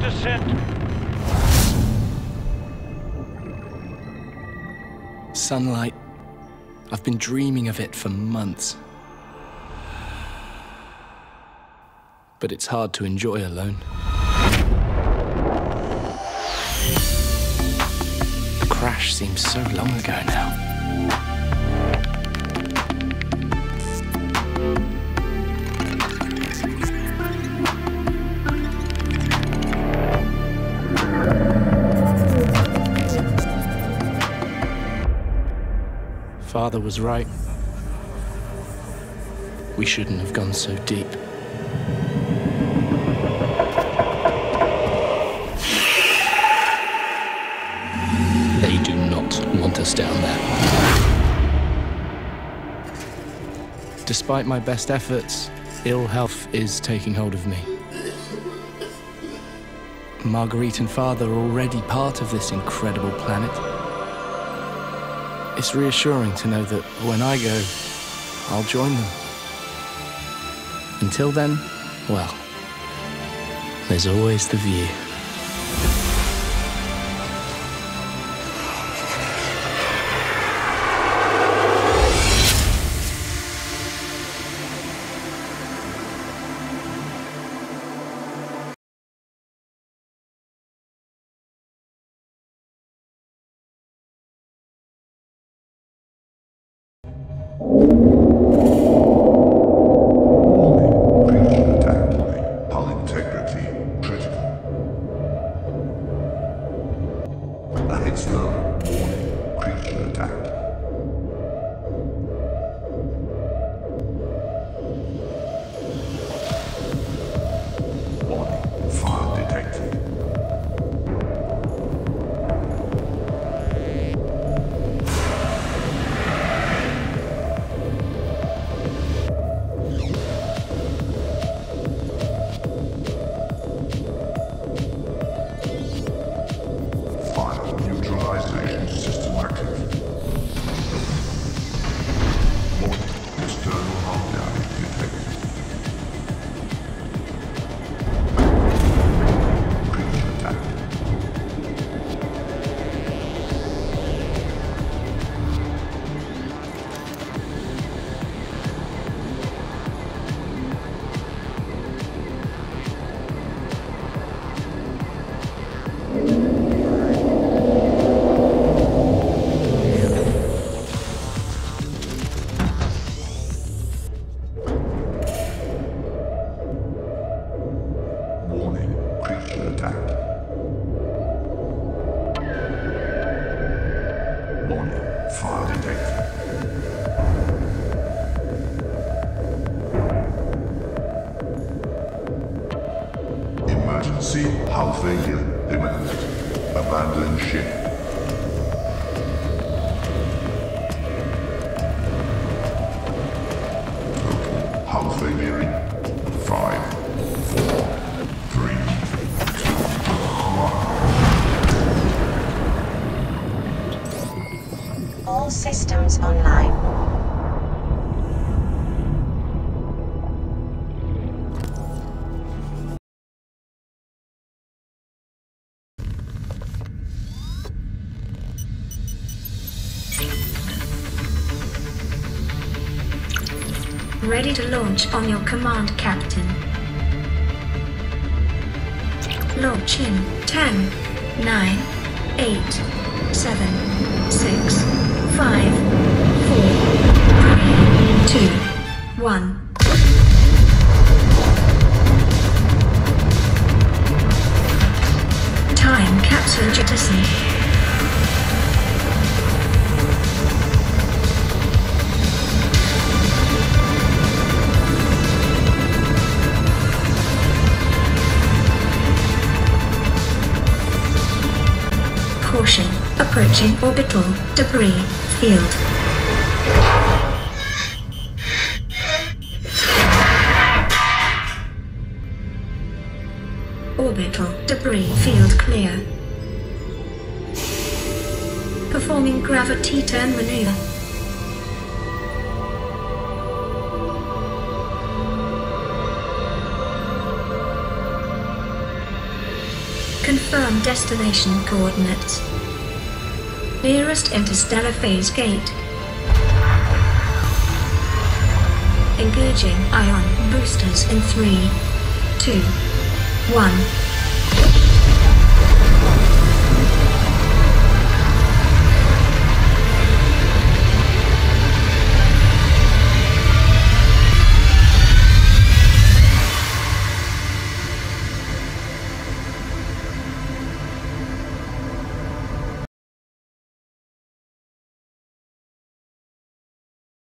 descent. Sunlight. I've been dreaming of it for months. But it's hard to enjoy alone. The crash seems so long ago now. Father was right. We shouldn't have gone so deep. They do not want us down there. Despite my best efforts, ill health is taking hold of me. Marguerite and Father are already part of this incredible planet. It's reassuring to know that when I go, I'll join them. Until then, well, there's always the view. Systems online. Ready to launch on your command, Captain. Launch in 10, 9, 8, 7, 6, 5, 4, 3, 2, 1. Time capsule jettison. Caution, approaching orbital debris field. Orbital debris field clear. Performing gravity turn maneuver. confirm destination coordinates. Nearest interstellar phase gate. Engaging ion boosters in 3, 2, 1.